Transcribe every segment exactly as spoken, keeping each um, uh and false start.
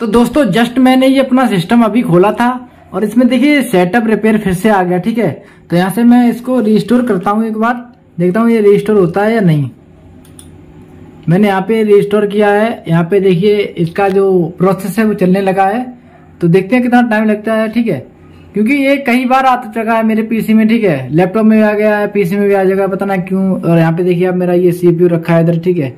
तो दोस्तों जस्ट मैंने ये अपना सिस्टम अभी खोला था और इसमें देखिए सेटअप रिपेयर फिर से आ गया। ठीक है, तो यहाँ से मैं इसको रिस्टोर करता हूँ, एक बार देखता हूँ ये रिस्टोर होता है या नहीं। मैंने यहाँ पे रिस्टोर किया है, यहाँ पे देखिए इसका जो प्रोसेस है वो चलने लगा है। तो देखते हैं कितना टाइम लगता है। ठीक है, क्योंकि ये कई बार आ चुका है मेरे पीसी में। ठीक है, लैपटॉप में भी आ गया है, पीसी में भी आ जाएगा, पता ना क्यों। और यहाँ पे देखिए आप मेरा ये सीपीयू रखा है इधर। ठीक है,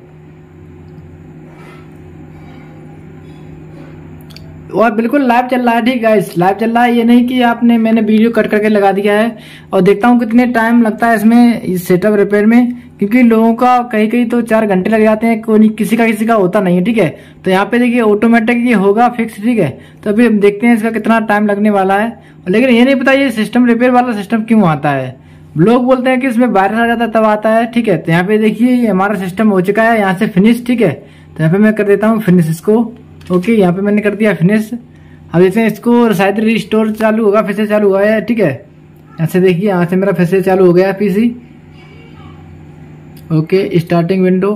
और बिल्कुल लाइव चल रहा है। ठीक है, लाइव चल रहा है, ये नहीं कि आपने मैंने वीडियो कट करके लगा दिया है। और देखता हूँ कितने टाइम लगता है इसमें, इस सेटअप रिपेयर में, क्योंकि लोगों का कहीं कहीं तो चार घंटे लग जाते हैं, कोई किसी का किसी का होता नहीं है। ठीक है, तो यहाँ पे देखिए ऑटोमेटिक ये होगा फिक्स। ठीक है, तो अभी हम देखते हैं इसका कितना टाइम लगने वाला है। लेकिन ये नहीं पता ये सिस्टम रिपेयर वाला सिस्टम क्यों आता है। लोग बोलते हैं कि इसमें वायरस आ जाता है तब आता है। ठीक है, तो यहाँ पे देखिए हमारा सिस्टम हो चुका है, यहाँ से फिनिश। ठीक है, तो यहाँ पे मैं कर देता हूँ फिनिश इसको। ओके, यहाँ पे मैंने कर दिया फिनिश। अब जैसे इसको शायद रिस्टोर चालू होगा, फिर से चालू हुआ है। ठीक है, यहाँ से देखिए, यहाँ से मेरा फिर से चालू हो गया है पीसी। Okay, starting window.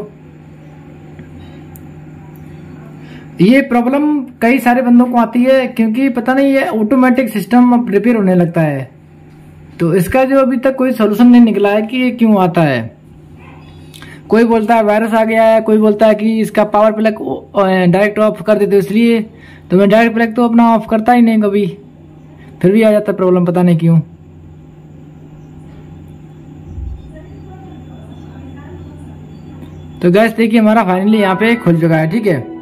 ये प्रॉब्लम कई सारे बंदों को आती है, क्योंकि पता नहीं ये ऑटोमेटिक सिस्टम रिपेयर होने लगता है। तो इसका जो अभी तक कोई सोल्यूशन नहीं निकला है कि ये क्यों आता है। कोई बोलता है वायरस आ गया है, कोई बोलता है कि इसका पावर प्लग डायरेक्ट ऑफ कर देते हो इसलिए। तो मैं डायरेक्ट प्लग तो अपना ऑफ करता ही नहीं कभी, फिर भी आ जाता है प्रॉब्लम, पता नहीं क्यों। तो गैस देखिए हमारा फाइनली यहाँ पे खुल चुका है। ठीक है,